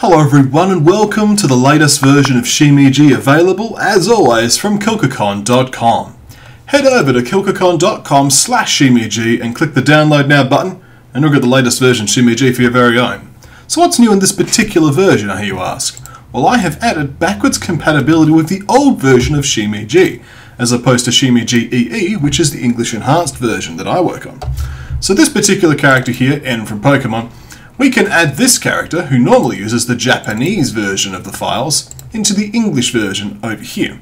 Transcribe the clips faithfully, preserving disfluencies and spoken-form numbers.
Hello everyone and welcome to the latest version of Shimeji available, as always, from kilkakon dot com. Head over to kilkakon dot com slash Shimeji and click the download now button and you'll get the latest version of Shimeji for your very own. So what's new in this particular version, I hear you ask? Well, I have added backwards compatibility with the old version of Shimeji, as opposed to Shimeji E E, which is the English enhanced version that I work on. So this particular character here, N from Pokémon, we can add this character, who normally uses the Japanese version of the files, into the English version over here.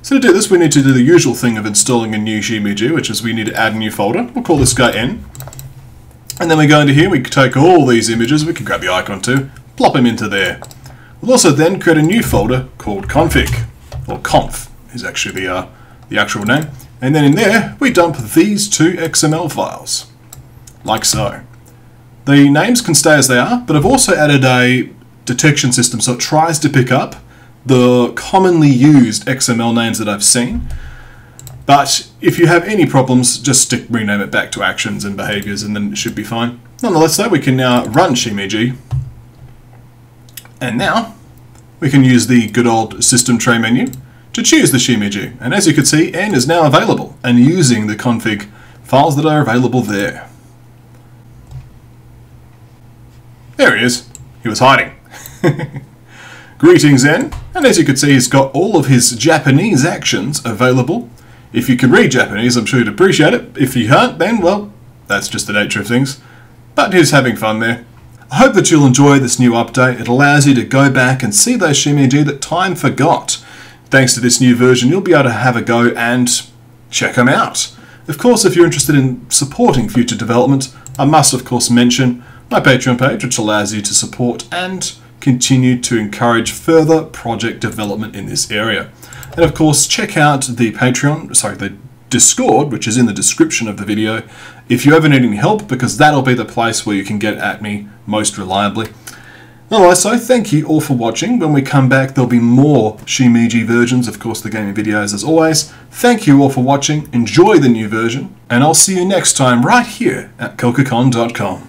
So to do this, we need to do the usual thing of installing a new Shimeji, which is we need to add a new folder. We'll call this guy N. And then we go into here, we can take all these images, we can grab the icon too, plop him into there. We'll also then create a new folder called config, or conf is actually the, uh, the actual name. And then in there, we dump these two X M L files, like so. The names can stay as they are, but I've also added a detection system so it tries to pick up the commonly used X M L names that I've seen. But if you have any problems, just stick rename it back to actions and behaviors and then it should be fine. Nonetheless though, we can now run Shimeji. And now we can use the good old system tray menu to choose the Shimeji. And as you can see, N is now available and using the config files that are available there. There he is. He was hiding. Greetings, N. And as you can see, he's got all of his Japanese actions available. If you can read Japanese, I'm sure you'd appreciate it. If you can't, then, well, that's just the nature of things. But he's having fun there. I hope that you'll enjoy this new update. It allows you to go back and see those Shimeji that time forgot. Thanks to this new version, you'll be able to have a go and check them out. Of course, if you're interested in supporting future development, I must, of course, mention my Patreon page, which allows you to support and continue to encourage further project development in this area. And of course, check out the Patreon, sorry, the Discord, which is in the description of the video, if you ever need any help, because that'll be the place where you can get at me most reliably. Nonetheless, so thank you all for watching. When we come back, there'll be more Shimeji versions, of course, the gaming videos as always. Thank you all for watching. Enjoy the new version, and I'll see you next time right here at kilkakon dot com.